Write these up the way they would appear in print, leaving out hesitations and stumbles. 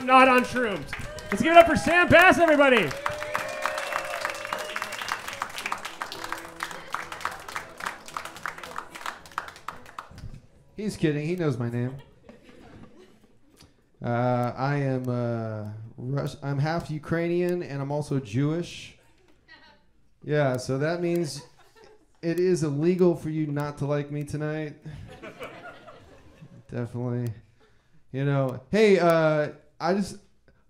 I'm not on shrooms. Let's give it up for Sam Bass, everybody. He's kidding. He knows my name. I'm half Ukrainian, and I'm also Jewish. Yeah, so that means it is illegal for you not to like me tonight. Definitely. You know, hey,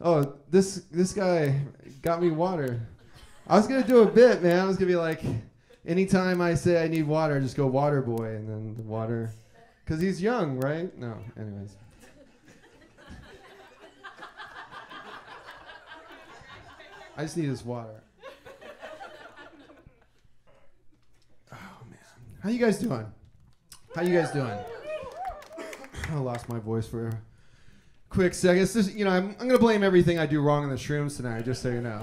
oh, this guy got me water. I was going to do a bit, man. I was going to be like, anytime I say I need water, I just go water boy, and then the water. Because he's young, right? No, anyways. I just need his water. Oh, man. How you guys doing? How you guys doing? I lost my voice for a quick second. It's just, you know, I'm going to blame everything I do wrong in the shrooms tonight, just so you know.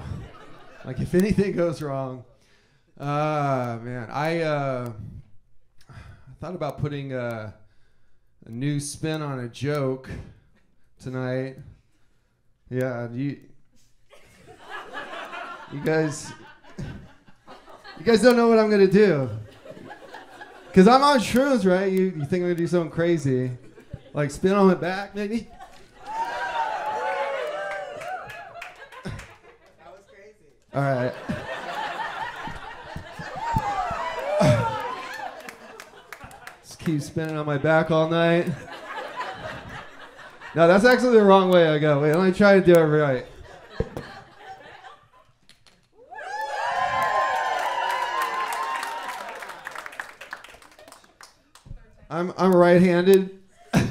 Like, if anything goes wrong. Man, I thought about putting a new spin on a joke tonight. Yeah, you guys don't know what I'm going to do. Because I'm on shrooms, right? You think I'm going to do something crazy. Like spin on my back, maybe? That was crazy. All right. Just keep spinning on my back all night. No, that's actually the wrong way I go. Wait, let me try to do it right. I'm right-handed. I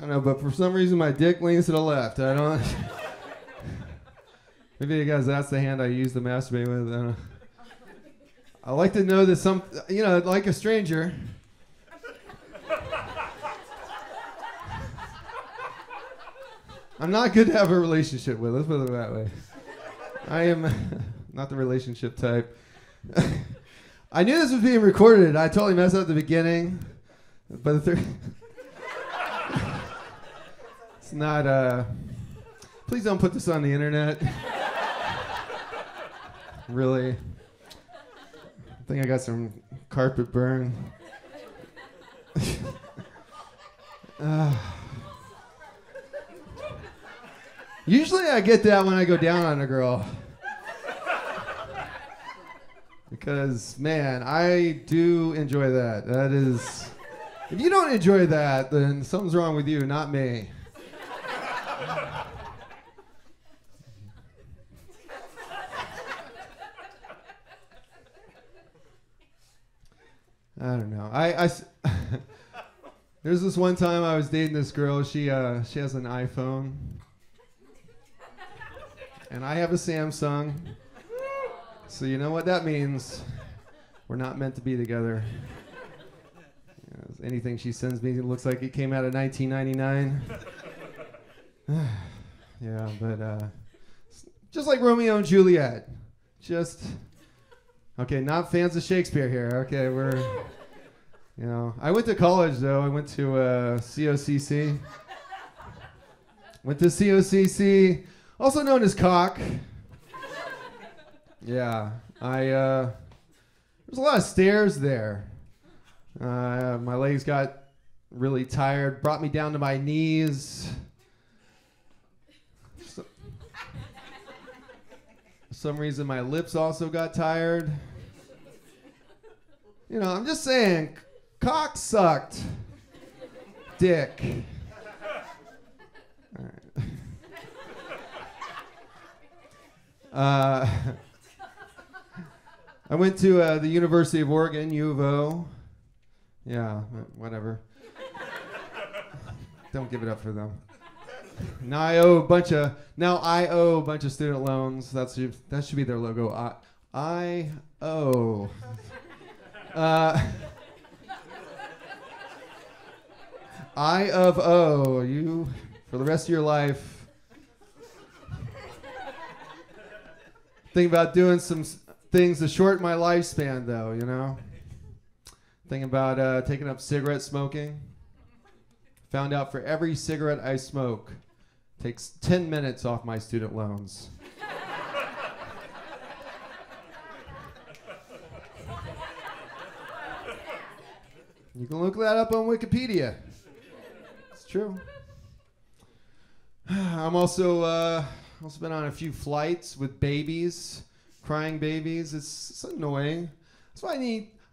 don't know, but for some reason my dick leans to the left. I don't. Maybe because that's the hand I use to masturbate with. I don't know. I like to know that some, you know, like a stranger. I'm not good to have a relationship with. Let's put it that way. I am not the relationship type. I knew this was being recorded. I totally messed up the beginning, but the third. It's not. Please don't put this on the internet. Really, I think I got some carpet burn. Usually, I get that when I go down on a girl. Because, man, I do enjoy that. That is, if you don't enjoy that, then something's wrong with you, not me. I don't know. I there's this one time I was dating this girl. She has an iPhone. And I have a Samsung. So you know what that means. We're not meant to be together. You know, anything she sends me looks like it came out of 1999. Yeah, but just like Romeo and Juliet. Just, okay, not fans of Shakespeare here. Okay, we're, you know. I went to college, though. I went to COCC. Went to COCC, also known as COCC. Yeah, there's a lot of stairs there. My legs got really tired, brought me down to my knees. So, for some reason, my lips also got tired. You know, I'm just saying, cock sucked, dick. All right. I went to the University of Oregon, U of O. Yeah, whatever. Don't give it up for them. Now I owe a bunch of student loans. That should be their logo. I owe. I of O. You for the rest of your life. Think about doing some things to shorten my lifespan, though, you know? Thinking about taking up cigarette smoking. Found out for every cigarette I smoke, takes 10 minutes off my student loans. You can look that up on Wikipedia. It's true. I'm also been on a few flights with babies, crying babies. It's annoying. That's why I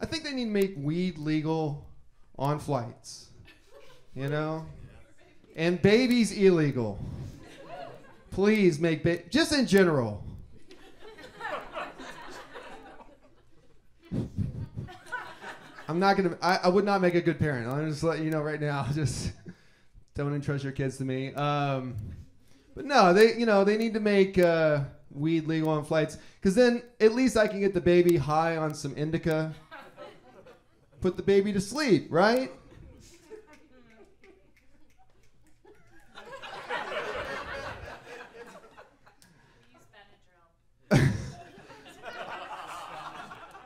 think they need to make weed legal on flights, you know? And babies illegal. Please make just in general. I would not make a good parent. I'm just letting you know right now. Just don't entrust your kids to me. But no, they need to make weed legal on flights, because then at least I can get the baby high on some indica, put the baby to sleep, right?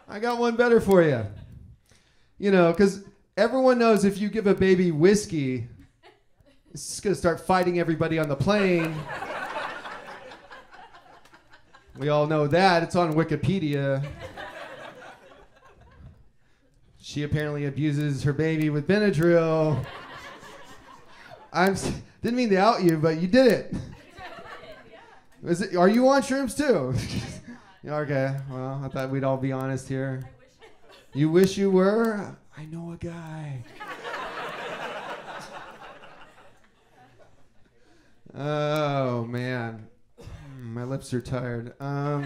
I got one better for you. You know, because everyone knows if you give a baby whiskey, it's just going to start fighting everybody on the plane. We all know that. It's on Wikipedia. She apparently abuses her baby with Benadryl. Didn't mean to out you, but you did it. Are you on shrooms too? Okay, well, I thought we'd all be honest here. You wish you were? I know a guy. Oh, man. My lips are tired. No.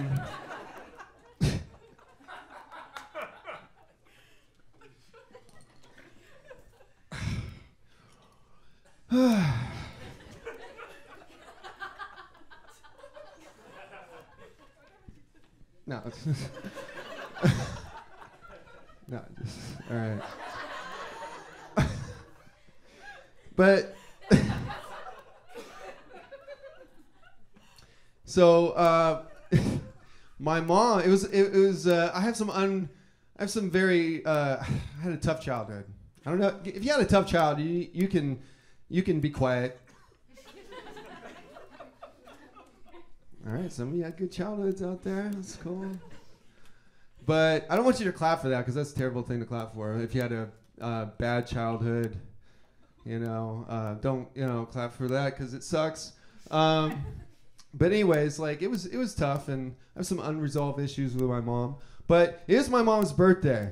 No, just, all right. But, my mom, I have I had a tough childhood. I don't know, if you had a tough child, you can be quiet. All right, some of you had good childhoods out there, that's cool. But I don't want you to clap for that, because that's a terrible thing to clap for. If you had a bad childhood, don't clap for that, because it sucks. But anyways, like it was tough, and I have some unresolved issues with my mom. But it is my mom's birthday,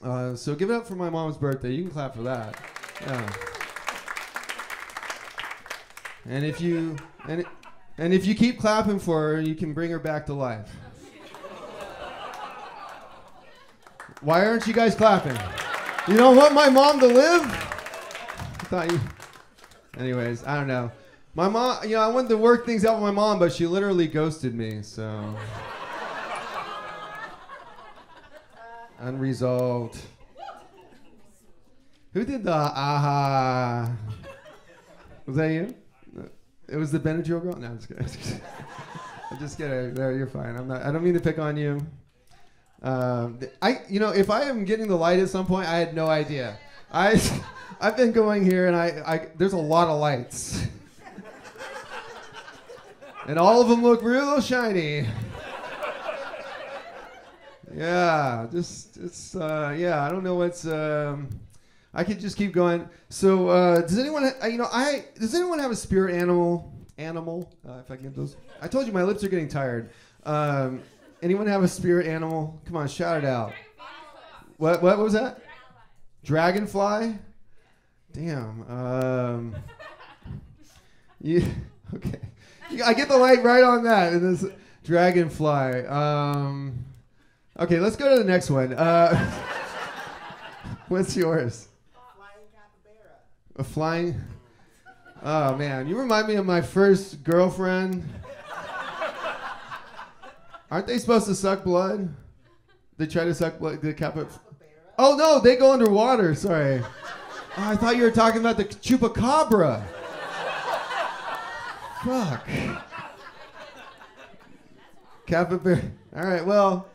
so give it up for my mom's birthday. You can clap for that. Yeah. And if you keep clapping for her, you can bring her back to life. Why aren't you guys clapping? You don't want my mom to live? I thought you... Anyways, I don't know. My mom, I wanted to work things out with my mom, but she literally ghosted me, so... Unresolved. Who did the aha? Was that you? It was the Benadryl girl? No, I'm just kidding. I'm just kidding. No, you're fine. I don't mean to pick on you. If I am getting the light at some point, I had no idea. I've been going here, and there's a lot of lights, and all of them look real shiny. Yeah, just I don't know what's. I could just keep going. So does anyone? Does anyone have a spirit animal? If I can get those. I told you my lips are getting tired. Anyone have a spirit animal? Come on, shout it out. Dragonfly. What was that? Dragonfly? Damn. Yeah, okay. I get the light right on that. And this dragonfly. Okay, let's go to the next one. What's yours? Flying capybara. A flying? Oh, man. You remind me of my first girlfriend. Aren't they supposed to suck blood? They try to suck blood. The capybara. Oh no, they go underwater. Sorry, I thought you were talking about the chupacabra. Fuck. Capybara. All right, well,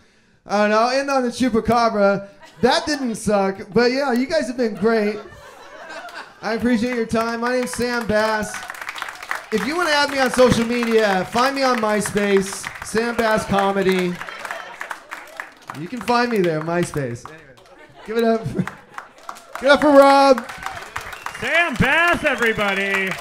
I don't know. End on the chupacabra. That didn't suck, but yeah, you guys have been great. I appreciate your time. My name's Sam Bass. If you want to add me on social media, find me on MySpace, Sam Bass Comedy. You can find me there, MySpace. Anyway. Give it up. Give it up for Rob. Sam Bass, everybody.